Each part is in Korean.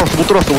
못 들어왔어.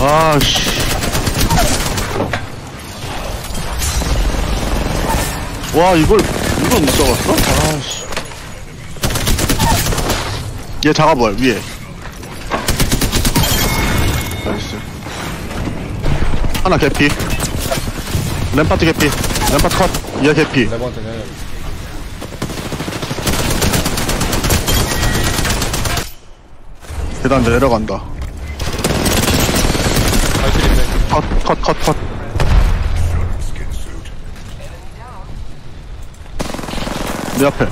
아씨. 와, 이걸 못 잡았어? 아씨. 얘 잡아봐, 위에. 나이스. 하나 개피. 램파트 개피. 램파트 컷. 얘 개피. 계단 이제 내려간다. 컷. 내 앞에.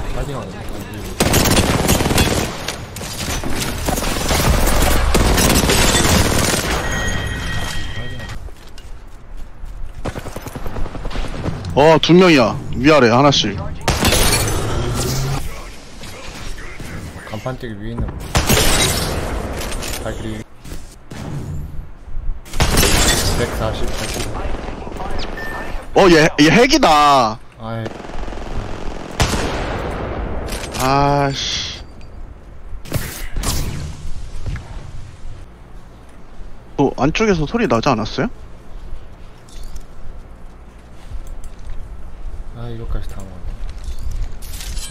두 명이야. 위아래 하나씩. 간판뜨기 위에 있는 발길이 140. 얘 핵이다. 아씨. 또 안쪽에서 소리 나지 않았어요? 이거까지 다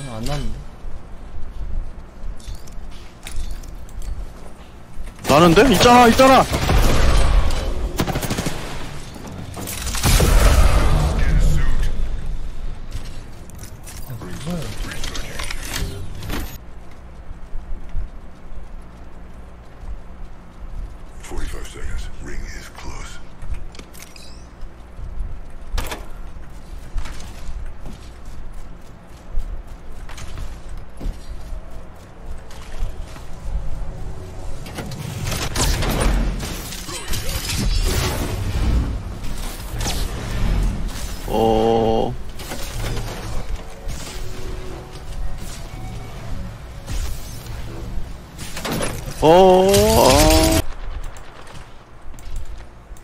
먹었네. 안 나는데? 나는데? 있잖아!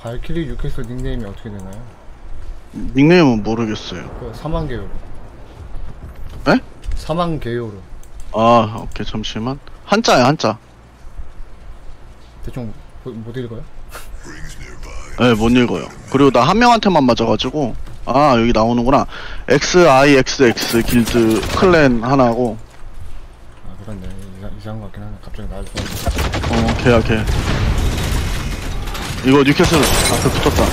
발키리 뉴캐슬 닉네임이 어떻게 되나요? 닉네임은 모르겠어요. 사망개요로. 에? 사망개요로. 아, 오케이. 잠시만. 한자야, 한자. 대충 못 읽어요? 네, 못 읽어요. 그리고 나 한 명한테만 맞아가지고. 아, 여기 나오는구나. XIXX 길드 클랜 하나고. 아, 그런데 이상한 것 같긴 하네. 갑자기 나올 것 같아. 걔야. 이거 뉴캐슬 앞에 붙었다.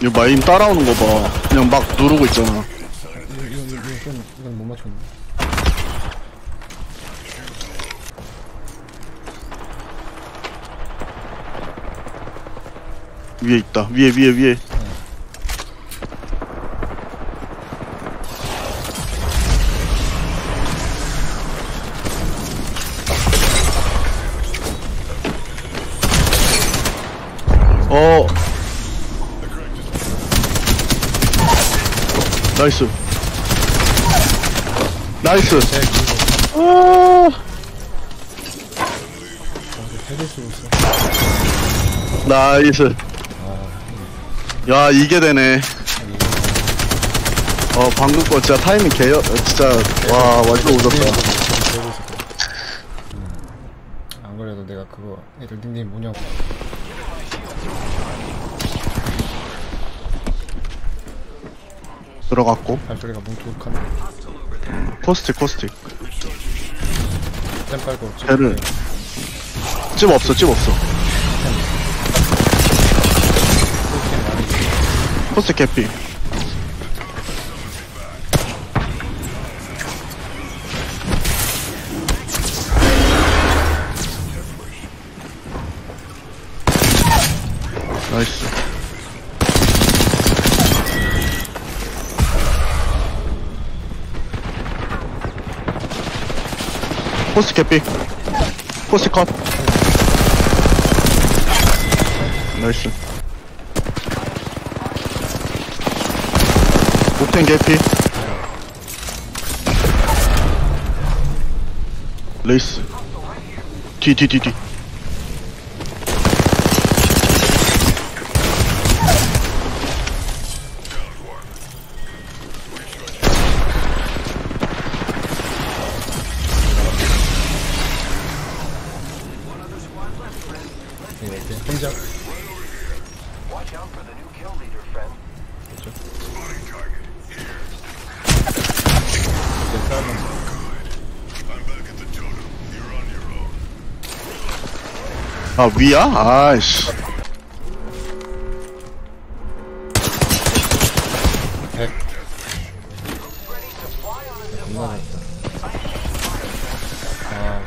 이거 마임 따라오는 거 봐. 그냥 막 누르고 있잖아. 이건 못 맞췄네. 위에 있다. 위에. 나이스. 나이스. 야, 이게 되네. 방금 거 진짜 타이밍 진짜, 와, 완전 오졌다. 안 그래도 내가 그거, 애들 닉네임 뭐냐고. 들어갔고. 발소리가 뭉툭하네. 코스틱. 템 빨고. 배를. 집 없어. 포스트 캐피. 나이스. 포스 개삐. 포스 컷. 나이스. 옥텐 개삐. 레이스. 뒤. 혼자. 아, 위야? 아이씨.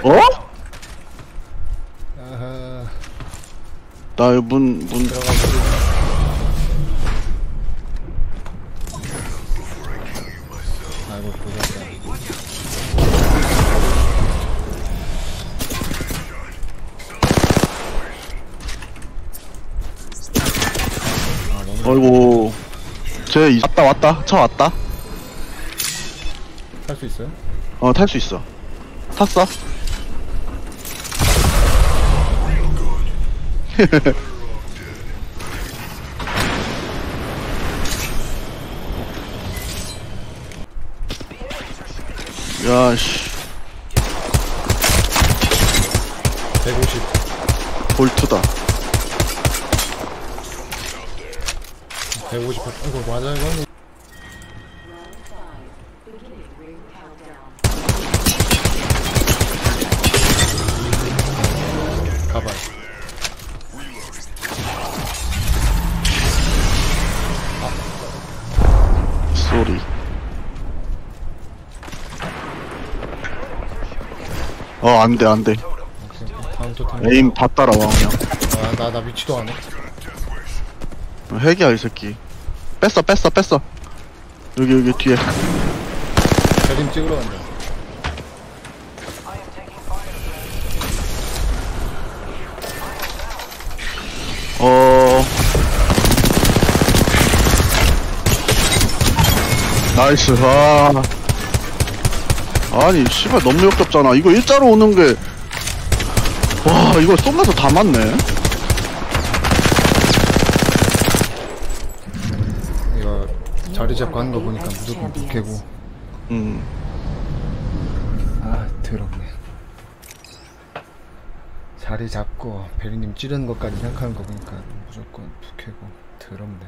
어? 나 문 들어가서 아이고 보자. 아이고 쟤 왔다 차 왔다. 탈 수 있어요? 어, 탈 수 있어. 탔어. 야씨 150 볼트다. 150 이거 맞아 이거? 가발. 소리. 어, 안돼. 에임 다 따라와 그냥. 아, 나 위치도 안 해. 핵이야 이 새끼. 뺐어. 여기 뒤에. 대림 찍으러 간다. 나이스. 아, 아니 씨발 너무 역겹잖아 이거. 일자로 오는게 와 이거 쏜가서 다 맞네. 이거 자리 잡고 하는거 보니까 무조건 부캐고. 아 더럽네. 자리 잡고 베리님 찌르는 것까지 생각하는거 보니까 무조건 부캐고 더럽네.